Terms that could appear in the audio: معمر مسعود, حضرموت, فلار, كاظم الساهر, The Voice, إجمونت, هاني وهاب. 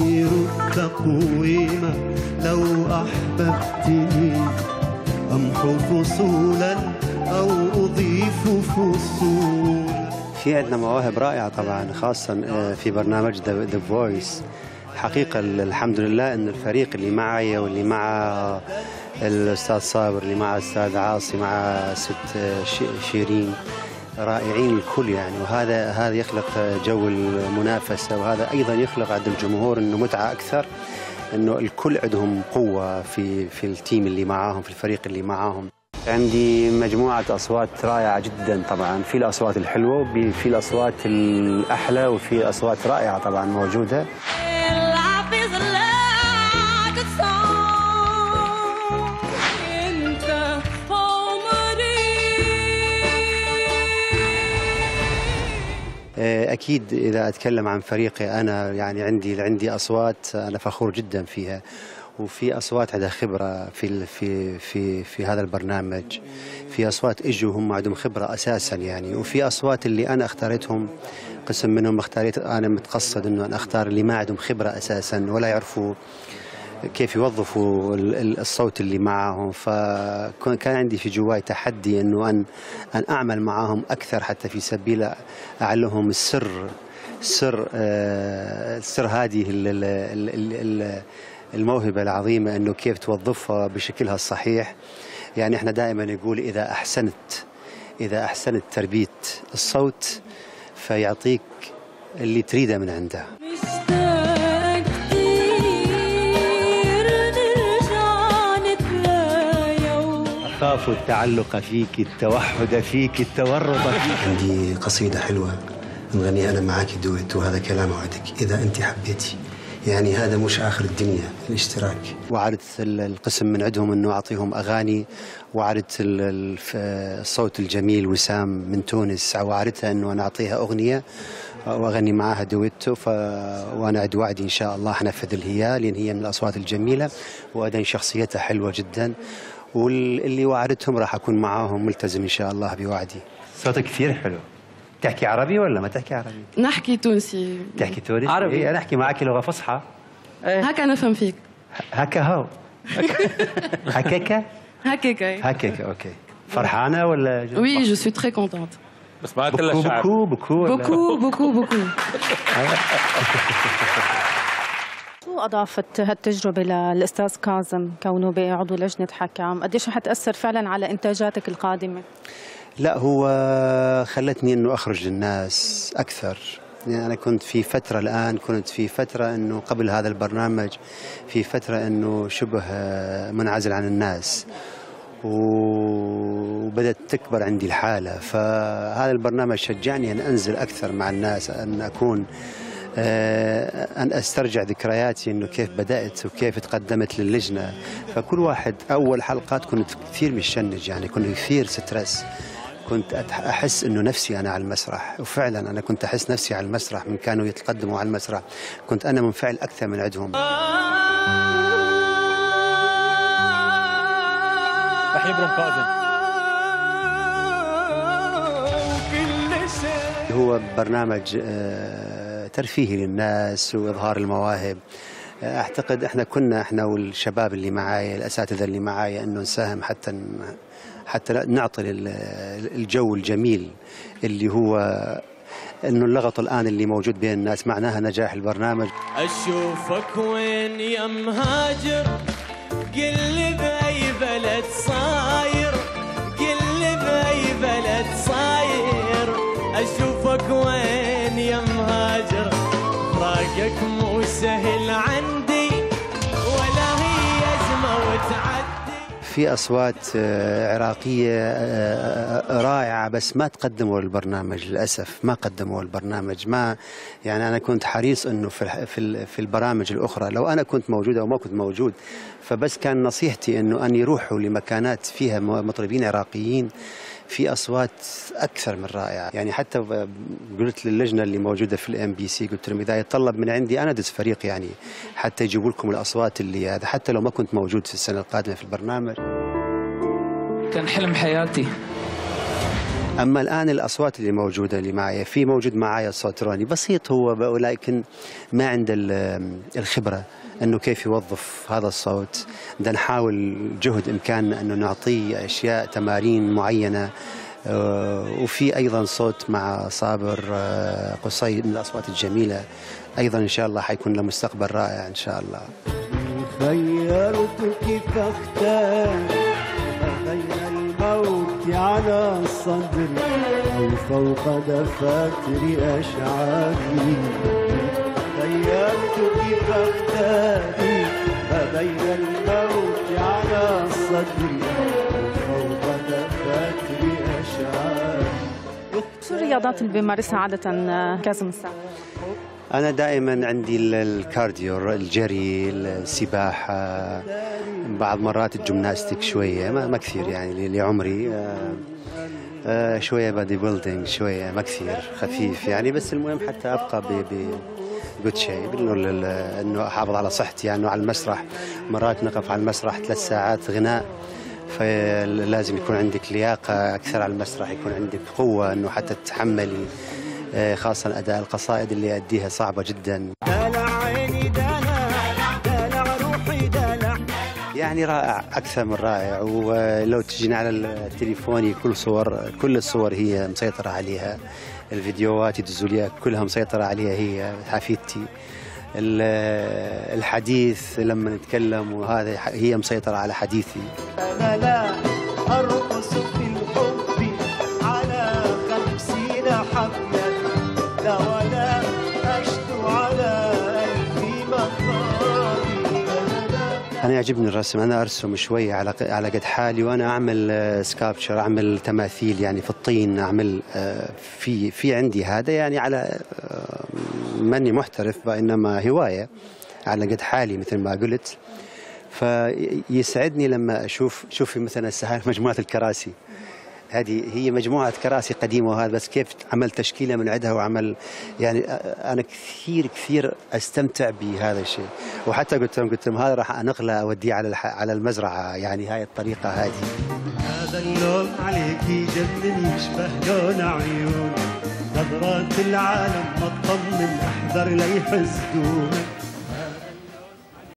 خير التقويم لو أحببتني أمحو فصولا أو أضيف فصولا. في عندنا مواهب رائعة طبعا، خاصة في برنامج The Voice. حقيقة الحمد لله أن الفريق اللي معي واللي مع الأستاذ صابر، اللي مع الأستاذ عاصي، مع ست شيرين، رائعين الكل يعني. وهذا يخلق جو المنافسة، وهذا أيضا يخلق عند الجمهور أنه متعة أكثر، أنه الكل عندهم قوة في التيم اللي معاهم، في الفريق اللي معاهم. عندي مجموعة أصوات رائعة جدا طبعا، في الأصوات الحلوة، في الأصوات الأحلى، وفي أصوات رائعة طبعا موجودة. أكيد إذا أتكلم عن فريقي أنا، يعني عندي أصوات أنا فخور جدا فيها، وفي أصوات عندها خبرة في في في في هذا البرنامج، في أصوات إجوا هم عندهم خبرة أساسا يعني، وفي أصوات اللي أنا اختارتهم، قسم منهم اختاريت أنا متقصد إنه أنا أختار اللي ما عندهم خبرة أساسا ولا يعرفوا كيف يوظفوا الصوت اللي معاهم. فكان عندي في جواي تحدي انه ان اعمل معاهم اكثر، حتى في سبيل اعلمهم سر هذه الموهبه العظيمه، انه كيف توظفها بشكلها الصحيح. يعني احنا دائما نقول اذا احسنت تربيه الصوت فيعطيك اللي تريده من عنده. أخاف التعلق فيك، التوحد فيك، التورط فيك. عندي قصيدة حلوة نغنيها أنا معاك دويت، وهذا كلام وعدك إذا أنت حبيتي، يعني هذا مش آخر الدنيا الاشتراك. وعرضت القسم من عندهم أنه أعطيهم أغاني، وعرضت الصوت الجميل وسام من تونس، وعرضتها أنه أنا أعطيها أغنية وأغني معاها دويتو، وأنا عد وعدي إن شاء الله حنفذ الهيا، لأن هي من الأصوات الجميلة، وأدين شخصيتها حلوة جدا، واللي وعدتهم راح أكون معاهم ملتزم إن شاء الله بوعدي. صوتك كثير حلو. تحكي عربي ولا ما تحكي عربي؟ نحكي تونسي. تحكي تونسي؟ عربي. إيه أنا أحكي معك لغة فصحى. هكا نفهم فيك. هكا هو. هكاكا؟ هكاكا. هكاكا أوكي. فرحانة ولا؟ وي جو سوي تري كونتونت. بس ما عندنا شعر. بوكو بوكو بوكو بوكو بوكو. شو أضافت هالتجربة للأستاذ كاظم كونه بعضو لجنة حكام؟ قديش رح تأثر فعلا على إنتاجاتك القادمة؟ لا هو خلتني إنه أخرج للناس أكثر، يعني أنا كنت في فترة إنه قبل هذا البرنامج في فترة إنه شبه منعزل عن الناس، وبدأت تكبر عندي الحالة. فهذا البرنامج شجعني أن أنزل أكثر مع الناس، أن أكون أن أسترجع ذكرياتي أنه كيف بدأت وكيف تقدمت للجنة. فكل واحد أول حلقات كنت كثير متشنج، يعني كنت كثير سترس، كنت أحس أنه نفسي أنا على المسرح، وفعلا أنا كنت أحس نفسي على المسرح من كانوا يتقدموا على المسرح، كنت أنا منفعل أكثر من عندهم. تحية كاظم. هو برنامج ترفيهي للناس وإظهار المواهب. أعتقد إحنا والشباب اللي معايا، الأساتذة اللي معايا، أنه نساهم حتى نعطي الجو الجميل اللي هو أنه اللغط الآن اللي موجود بين الناس، معناها نجاح البرنامج. أشوفك وين يا مهاجر، قل بأي بلد صاير، قل بأي بلد صاير، أشوفك وين يا مهاجر، فراقك مو سهل عندي ولا هي أزمة وتعدي. في أصوات عراقية رائعة بس ما تقدموا للبرنامج للأسف، ما قدموا للبرنامج. ما يعني أنا كنت حريص إنه في البرامج الأخرى لو أنا كنت موجود أو ما كنت موجود، فبس كان نصيحتي إنه أن يروحوا لمكانات فيها مطربين عراقيين في أصوات أكثر من رائعة. يعني حتى قلت للجنة اللي موجودة في الMBC، قلت لهم إذا يتطلب من عندي أنا دز فريق يعني حتى يجيبوا لكم الأصوات اللي هذا، حتى لو ما كنت موجود في السنة القادمة في البرنامج. كان حلم حياتي أما الآن الأصوات اللي موجودة اللي معايا، في موجود معايا صوت راني بسيط هو، ولكن ما عنده الخبرة أنه كيف يوظف هذا الصوت. بدنا نحاول جهد إمكاننا أنه نعطيه أشياء تمارين معينة. وفي أيضا صوت مع صابر قصي من الأصوات الجميلة أيضا، إن شاء الله حيكون له مستقبل رائع إن شاء الله. خيرت كيف أختار بين الموت على الصدر أو فوق دفاتر أشعاري، خيرت كيف أختاري بين الموت على الصدر أو فوق دفاتر أشعاري. شو الرياضات اللي بيمارسها عادة كاظم الساهر؟ أنا دائما عندي الكارديو، الجري، السباحة، بعض مرات الجمناستيك شوية، ما كثير يعني لعمري، شوية بادي بيلدينج، شوية ما كثير خفيف يعني، بس المهم حتى أبقى بجود شيء، إنه أحافظ على صحتي يعني. على المسرح مرات نقف على المسرح 3 ساعات غناء، فلازم يكون عندك لياقة أكثر على المسرح، يكون عندك قوة إنه حتى تتحملي، خاصة أداء القصائد اللي أديها صعبة جدا. يعني رائع، أكثر من رائع. ولو تجينا على التليفون كل الصور هي مسيطرة عليها، الفيديوهات الدزولية كلها مسيطرة عليها هي حفيدتي، الحديث لما نتكلم وهذا هي مسيطرة على حديثي. أنا لا أرقص في الحب على 50 حفلة، لا ولا أشتو على قلبي مطاري. أنا يعجبني الرسم، أنا أرسم شوية على قد حالي، وأنا أعمل سكابتشر، أعمل تماثيل يعني في الطين، أعمل في عندي هذا يعني، على ماني محترف وإنما هواية على قد حالي مثل ما قلت. فيسعدني لما أشوف، شوفي مثلا الساهر مجموعة الكراسي، هذه هي مجموعة كراسي قديمة، وهذا بس كيف عمل تشكيلة من عندها وعمل يعني. أنا كثير أستمتع بهذا الشيء، وحتى قلت لهم هذا راح أنقله أوديه على المزرعة يعني، هاي الطريقة هذه. هذا اللون عليكي جدني يشبه لون عيونك، نظرات العالم ما تطمن، أحذر لا يحسدونك.